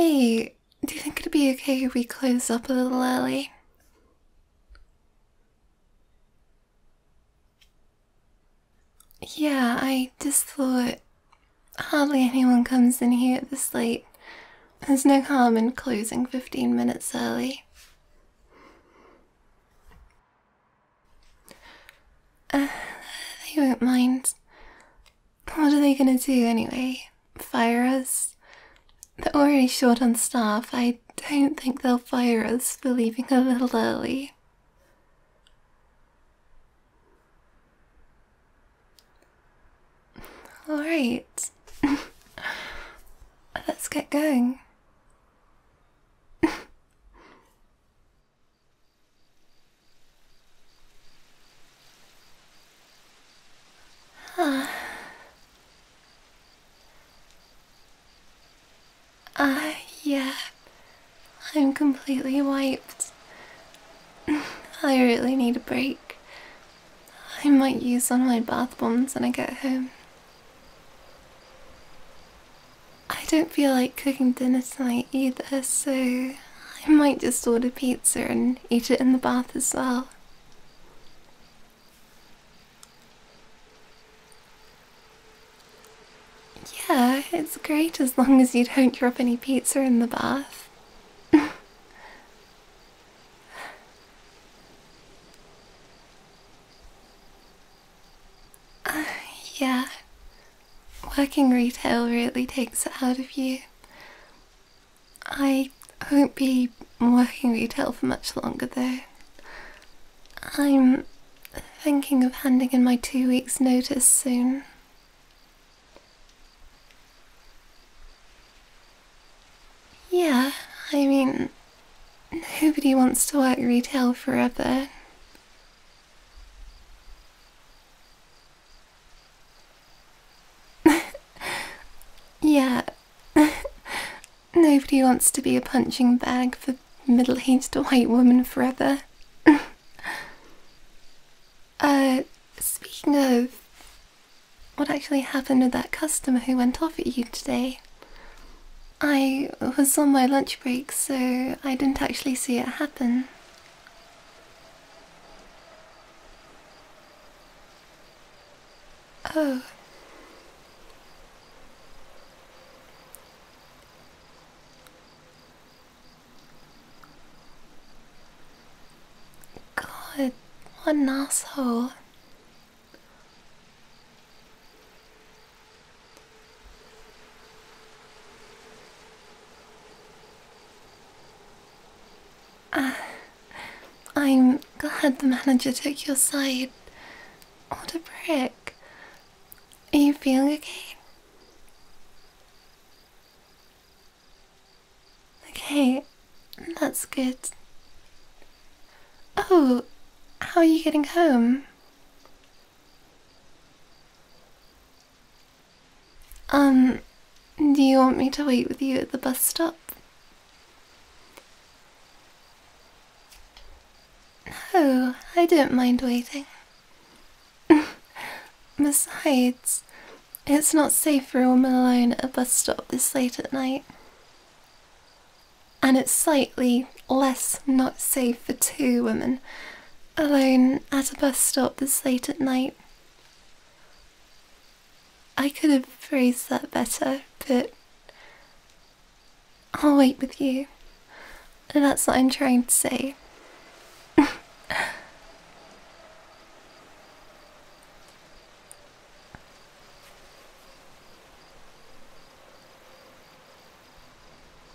Hey, do you think it'd be okay if we close up a little early? Yeah, I just thought hardly anyone comes in here at this late. There's no harm in closing 15 minutes early. They won't mind. What are they gonna do anyway? Fire us? They're already short on staff. I don't think they'll fire us for leaving a little early. Alright. Let's get going. Yeah, I'm completely wiped. I really need a break. I might use one of my bath bombs when I get home. I don't feel like cooking dinner tonight either, so I might just order pizza and eat it in the bath as well. Yeah, it's great as long as you don't drop any pizza in the bath. Yeah, working retail really takes it out of you. I won't be working retail for much longer though. I'm thinking of handing in my 2 weeks' notice soon. Yeah, I mean, nobody wants to work retail forever. Yeah, nobody wants to be a punching bag for middle-aged white women forever. Speaking of, what actually happened with that customer who went off at you today? I was on my lunch break, so I didn't actually see it happen. Oh. God, what an asshole. I'm glad the manager took your side. What a prick. Are you feeling okay? Okay, that's good. Oh, how are you getting home? Do you want me to wait with you at the bus stop? Oh, I don't mind waiting. Besides, it's not safe for a woman alone at a bus stop this late at night. And it's slightly less not safe for two women alone at a bus stop this late at night. I could have phrased that better, but I'll wait with you. And that's what I'm trying to say.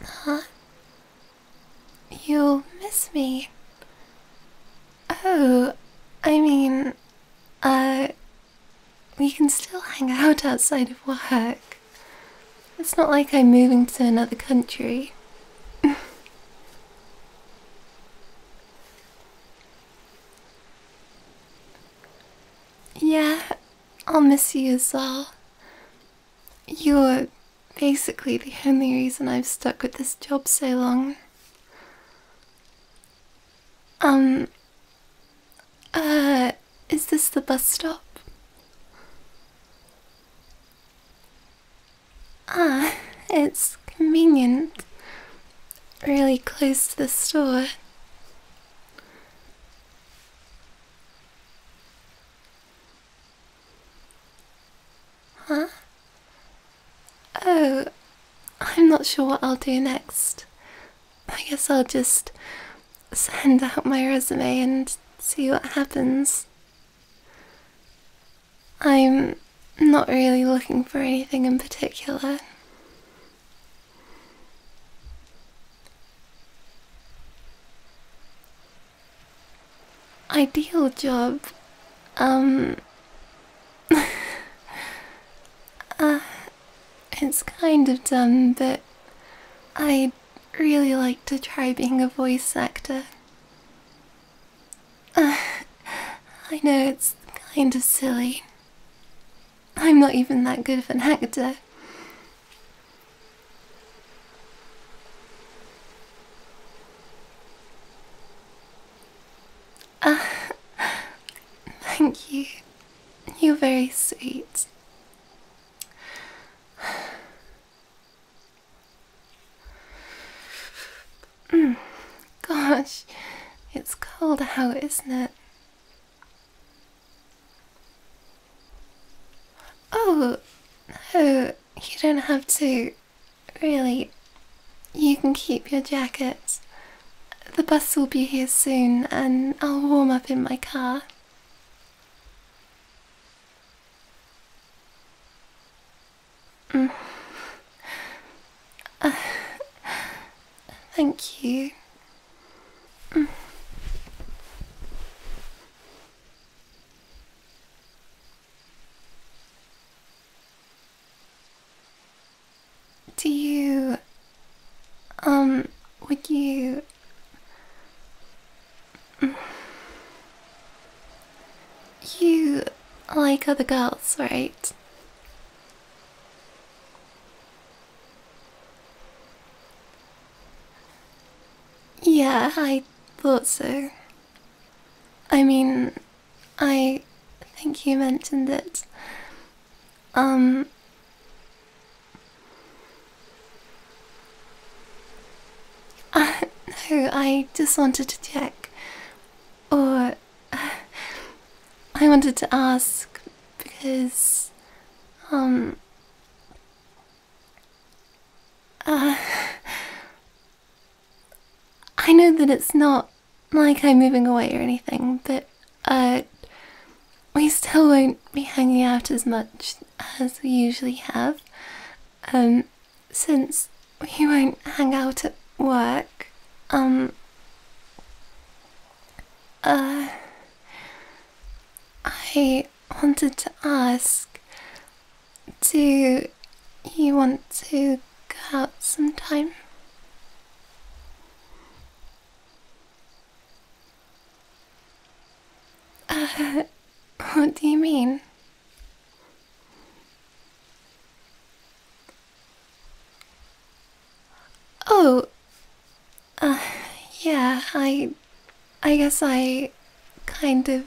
Huh? You'll miss me. Oh, I mean, we can still hang out outside of work. It's not like I'm moving to another country. Yeah, I'll miss you as well. You're basically the only reason I've stuck with this job so long. Is this the bus stop? Ah, it's convenient. really close to the store. Huh? Oh, I'm not sure what I'll do next. I guess I'll just send out my resume and see what happens. I'm not really looking for anything in particular. Ideal job, it's kind of dumb, but I'd really like to try being a voice actor. I know it's kind of silly. I'm not even that good of an actor. Thank you. You're very sweet. Gosh, it's cold out, isn't it? Oh, no, you don't have to, really. You can keep your jacket. The bus will be here soon, and I'll warm up in my car. Thank you. Do you, would you... You like other girls, right? Yeah, I thought so. I mean, I think you mentioned it. No, I just wanted to check. Or, I wanted to ask because, I know that it's not like I'm moving away or anything, but we still won't be hanging out as much as we usually have, since we won't hang out at work. I wanted to ask, do you want to go out sometime? What do you mean? Oh, yeah, I guess I kind of,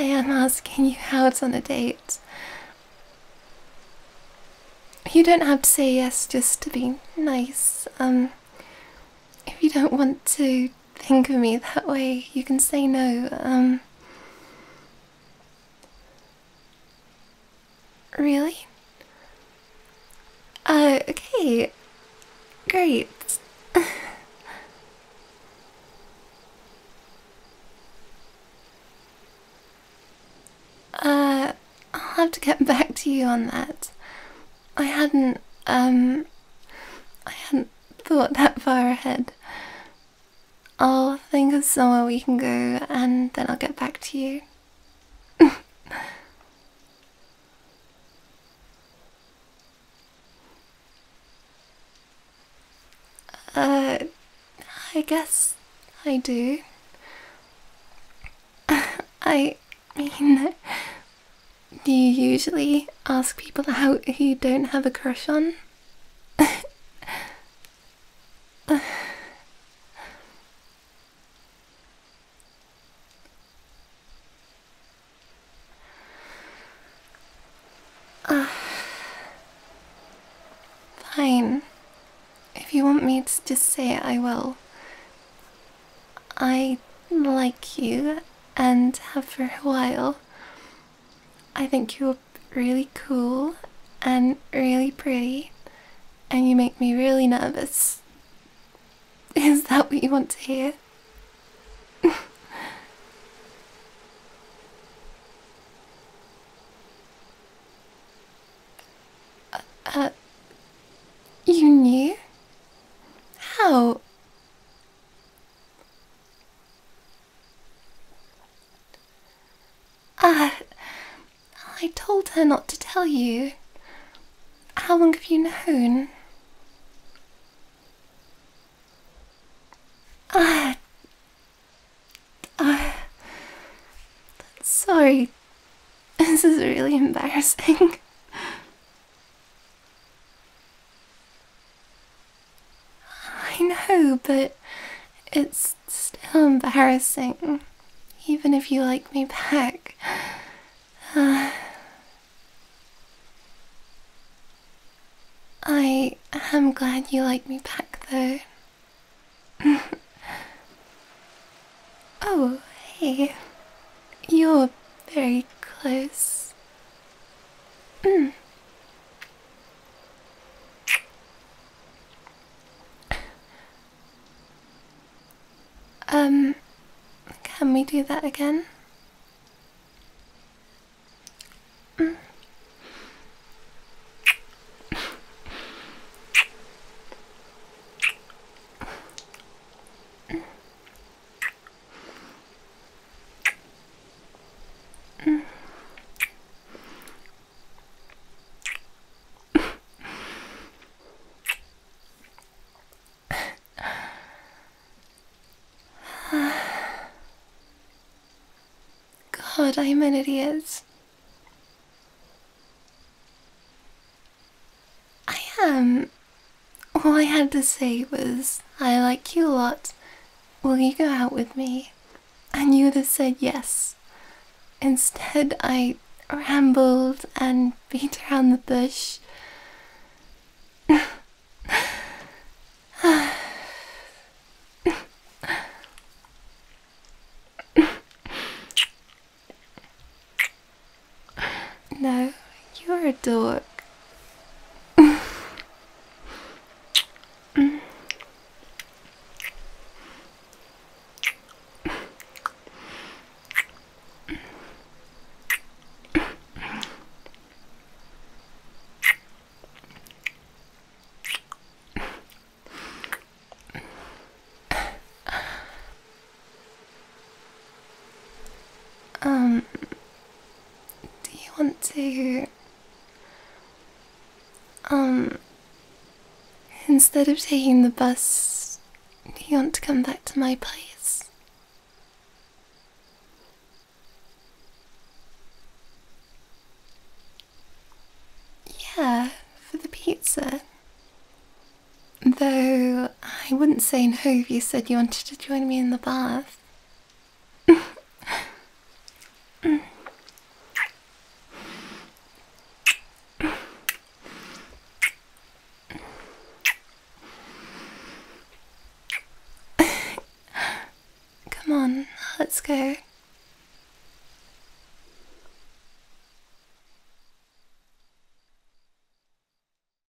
I am asking you out on a date. You don't have to say yes just to be nice. If you don't want to think of me that way, you can say no. Really? Okay. Great. I'll have to get back to you on that. I hadn't thought that far ahead. I'll think of somewhere we can go, and then I'll get back to you. I guess I do. I mean, do you usually ask people out who you don't have a crush on? If you you want me to just say it, I will. I like you and have for a while. I think you look really cool and really pretty, and you make me really nervous. Is that what you want to hear? You knew? How? I told her not to tell you. How long have you known? Sorry. This is really embarrassing. I know, but it's still embarrassing, even if you like me back. I am glad you like me back, though. Oh, hey. You're very close. Can we do that again? God, I'm an idiot. I am. All I had to say was, I like you a lot, will you go out with me? And you would have said yes. Instead, I rambled and beat around the bush. No, you're a dork. Instead of taking the bus, do you want to come back to my place? Yeah, for the pizza. Though, I wouldn't say no if you said you wanted to join me in the bath. Come on, let's go.